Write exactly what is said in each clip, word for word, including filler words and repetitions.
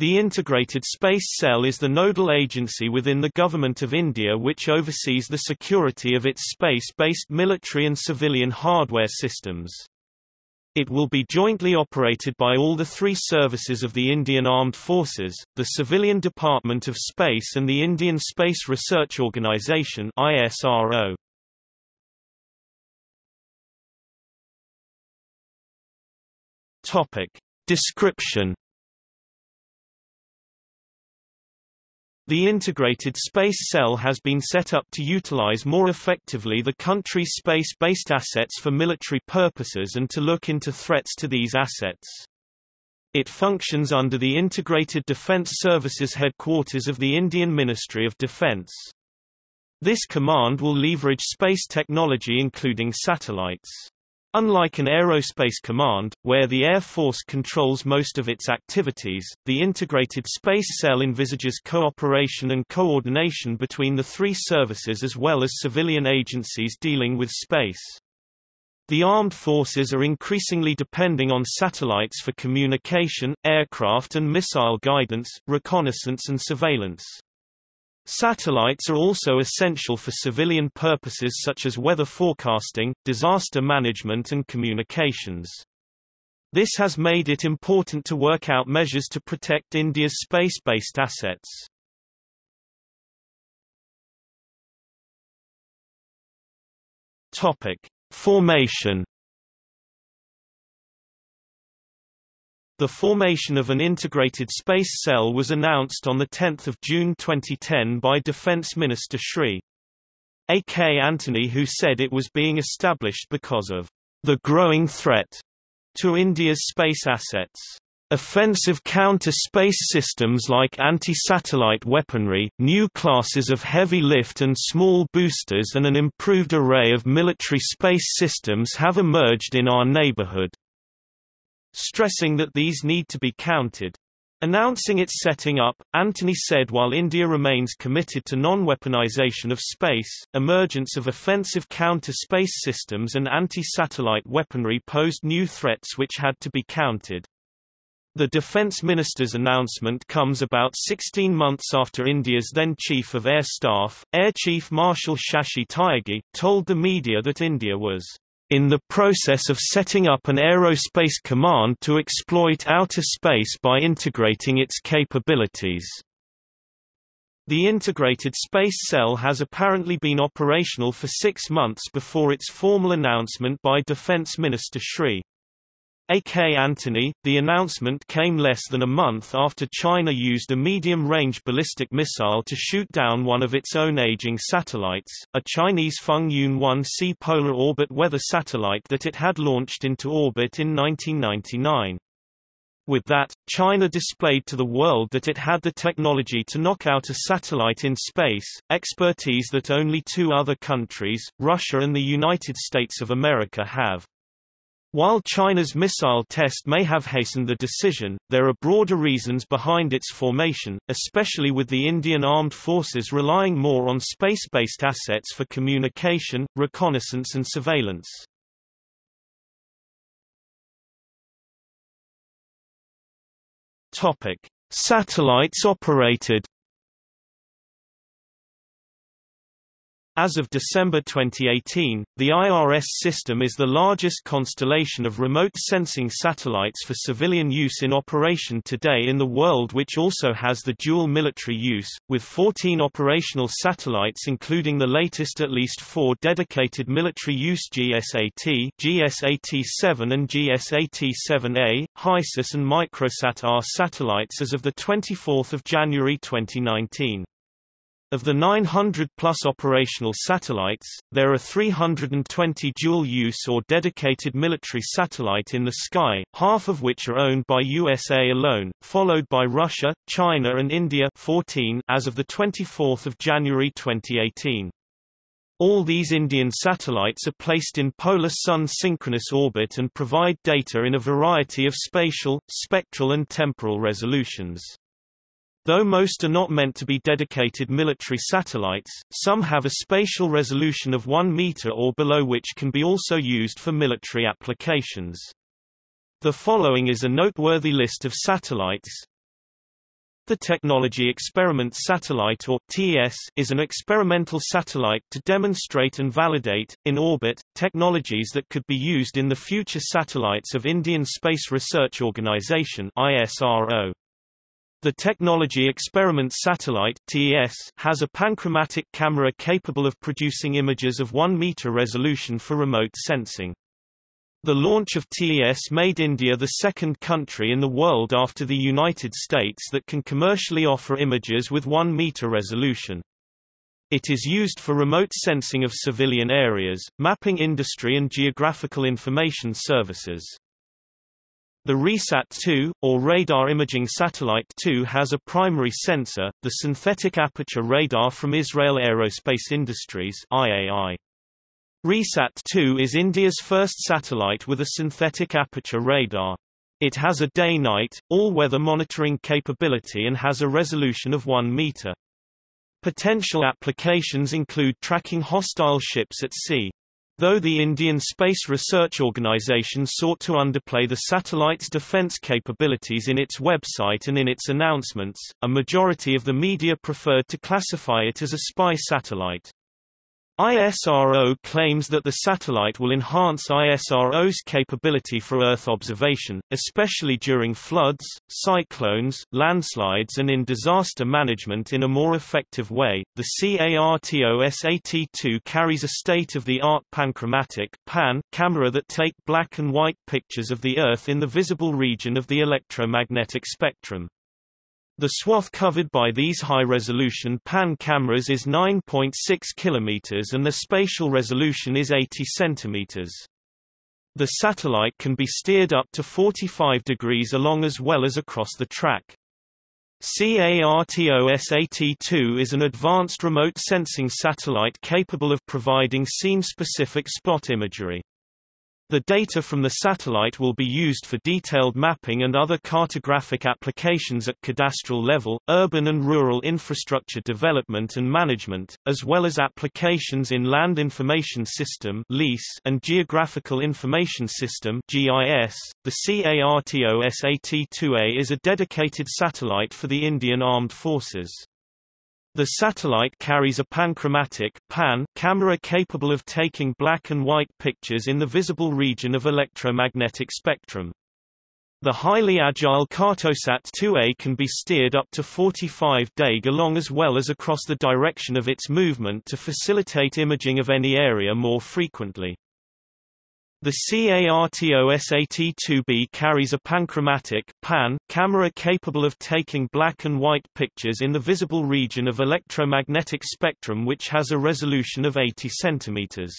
The Integrated Space Cell is the nodal agency within the Government of India which oversees the security of its space-based military and civilian hardware systems. It will be jointly operated by all the three services of the Indian Armed Forces, the Civilian Department of Space and the Indian Space Research Organisation (I S R O). Topic: Description. The Integrated Space Cell has been set up to utilize more effectively the country's space-based assets for military purposes and to look into threats to these assets. It functions under the Integrated Defence Services headquarters of the Indian Ministry of Defence. This command will leverage space technology including satellites. Unlike an aerospace command, where the Air Force controls most of its activities, the Integrated Space Cell envisages cooperation and coordination between the three services as well as civilian agencies dealing with space. The armed forces are increasingly depending on satellites for communication, aircraft and missile guidance, reconnaissance and surveillance. Satellites are also essential for civilian purposes such as weather forecasting, disaster management and communications. This has made it important to work out measures to protect India's space-based assets. Topic: Formation. The formation of an Integrated Space Cell was announced on the tenth of June twenty ten by Defence Minister Shri A K Antony, who said it was being established because of the growing threat to India's space assets. Offensive counter-space systems like anti-satellite weaponry, new classes of heavy lift and small boosters and an improved array of military space systems have emerged in our neighbourhood, stressing that these need to be countered. Announcing its setting up, Antony said while India remains committed to non-weaponization of space, emergence of offensive counter-space systems and anti-satellite weaponry posed new threats which had to be countered. The Defence Minister's announcement comes about sixteen months after India's then Chief of Air Staff, Air Chief Marshal Shashi Tyagi, told the media that India was in the process of setting up an aerospace command to exploit outer space by integrating its capabilities. The Integrated Space Cell has apparently been operational for six months before its formal announcement by Defence Minister Shri A K Antony. The announcement came less than a month after China used a medium-range ballistic missile to shoot down one of its own aging satellites, a Chinese Fengyun one C polar orbit weather satellite that it had launched into orbit in nineteen ninety-nine. With that, China displayed to the world that it had the technology to knock out a satellite in space, expertise that only two other countries, Russia and the United States of America, have. While China's missile test may have hastened the decision, there are broader reasons behind its formation, especially with the Indian Armed Forces relying more on space-based assets for communication, reconnaissance and surveillance. Topic: Satellites operated. As of December twenty eighteen, the I R S system is the largest constellation of remote sensing satellites for civilian use in operation today in the world, which also has the dual military use, with fourteen operational satellites including the latest at least four dedicated military use G SAT, G SAT seven and G SAT seven A, HysIS and Microsat R satellites as of the twenty-fourth of January twenty nineteen. Of the nine hundred plus operational satellites, there are three hundred twenty dual-use or dedicated military satellite in the sky, half of which are owned by U S A alone, followed by Russia, China and India fourteen as of the twenty-fourth of January twenty eighteen. All these Indian satellites are placed in polar sun synchronous orbit and provide data in a variety of spatial, spectral and temporal resolutions. Though most are not meant to be dedicated military satellites, some have a spatial resolution of one meter or below which can be also used for military applications. The following is a noteworthy list of satellites. The Technology Experiment Satellite, or T E S, is an experimental satellite to demonstrate and validate, in orbit, technologies that could be used in the future satellites of Indian Space Research Organisation (I S R O). The Technology Experiment Satellite (T E S) has a panchromatic camera capable of producing images of one meter resolution for remote sensing. The launch of T E S made India the second country in the world after the United States that can commercially offer images with one meter resolution. It is used for remote sensing of civilian areas, mapping industry and geographical information services. The RISAT two, or Radar Imaging Satellite two, has a primary sensor, the Synthetic Aperture Radar from Israel Aerospace Industries I A I. RISAT two is India's first satellite with a synthetic aperture radar. It has a day-night, all-weather monitoring capability and has a resolution of one meter. Potential applications include tracking hostile ships at sea. Though the Indian Space Research Organisation sought to underplay the satellite's defence capabilities in its website and in its announcements, a majority of the media preferred to classify it as a spy satellite. I S R O claims that the satellite will enhance I S R O's capability for Earth observation, especially during floods, cyclones, landslides, and in disaster management in a more effective way. The CARTOSAT two carries a state-of-the-art panchromatic (PAN) camera that take black and white pictures of the Earth in the visible region of the electromagnetic spectrum. The swath covered by these high-resolution PAN cameras is nine point six kilometers and the spatial resolution is eighty centimeters. The satellite can be steered up to forty-five degrees along as well as across the track. CARTOSAT two is an advanced remote sensing satellite capable of providing scene-specific spot imagery. The data from the satellite will be used for detailed mapping and other cartographic applications at cadastral level, urban and rural infrastructure development and management, as well as applications in Land Information System (L I S) and Geographical Information System (G I S). The CARTOSAT two A is a dedicated satellite for the Indian Armed Forces. The satellite carries a panchromatic (PAN) camera capable of taking black and white pictures in the visible region of electromagnetic spectrum. The highly agile CARTOSAT two A can be steered up to forty-five degrees along as well as across the direction of its movement to facilitate imaging of any area more frequently. The CARTOSAT two B carries a panchromatic (PAN) camera capable of taking black and white pictures in the visible region of electromagnetic spectrum which has a resolution of eighty centimeters.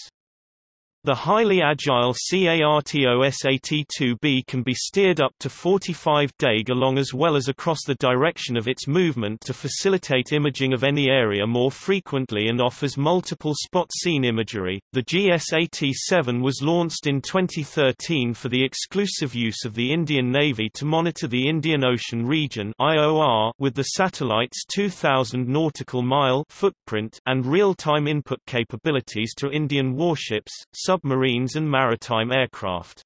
The highly agile CARTOSAT two B can be steered up to forty-five degrees along as well as across the direction of its movement to facilitate imaging of any area more frequently and offers multiple spot scene imagery. The GSAT seven was launched in twenty thirteen for the exclusive use of the Indian Navy to monitor the Indian Ocean Region (I O R) with the satellite's two thousand nautical mile footprint and real-time input capabilities to Indian warships, submarines and maritime aircraft.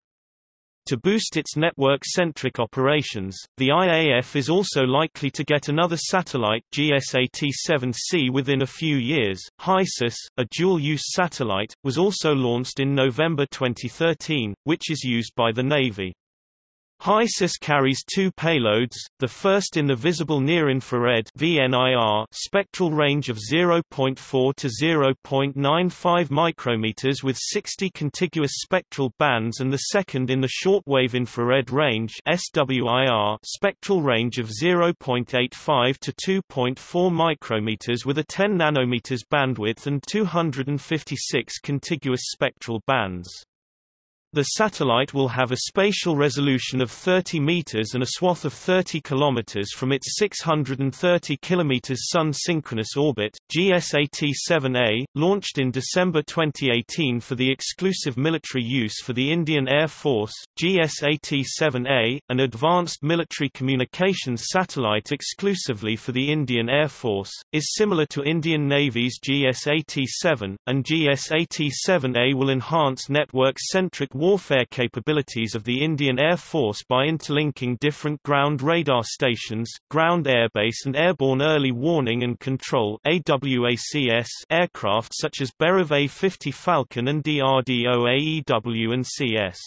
To boost its network-centric operations, the I A F is also likely to get another satellite, GSAT seven C, within a few years. HysIS, a dual-use satellite, was also launched in November twenty thirteen, which is used by the Navy. HysIS carries two payloads, the first in the visible near-infrared (V N I R) spectral range of zero point four to zero point nine five micrometers with sixty contiguous spectral bands and the second in the shortwave infrared range (S W I R) spectral range of zero point eight five to two point four micrometers with a ten nanometers bandwidth and two hundred fifty-six contiguous spectral bands. The satellite will have a spatial resolution of thirty meters and a swath of thirty kilometers from its six hundred thirty kilometers sun-synchronous orbit. GSAT seven A, launched in December twenty eighteen for the exclusive military use for the Indian Air Force. GSAT seven A, an advanced military communications satellite exclusively for the Indian Air Force, is similar to Indian Navy's GSAT seven, and GSAT seven A will enhance network-centric war warfare capabilities of the Indian Air Force by interlinking different ground radar stations, ground airbase and airborne early warning and control (A W A C S) aircraft such as Beriev A fifty Falcon and D R D O A E W and C S.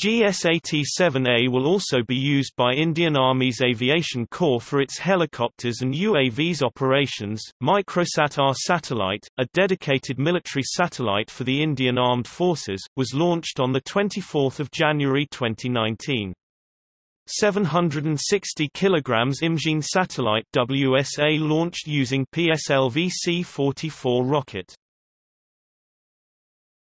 G S A T seven A will also be used by Indian Army's Aviation Corps for its helicopters and U A Vs operations. Microsat-R satellite, a dedicated military satellite for the Indian Armed Forces, was launched on the twenty-fourth of January twenty nineteen. seven hundred sixty kilograms Imagine satellite W S A launched using P S L V C forty-four rocket.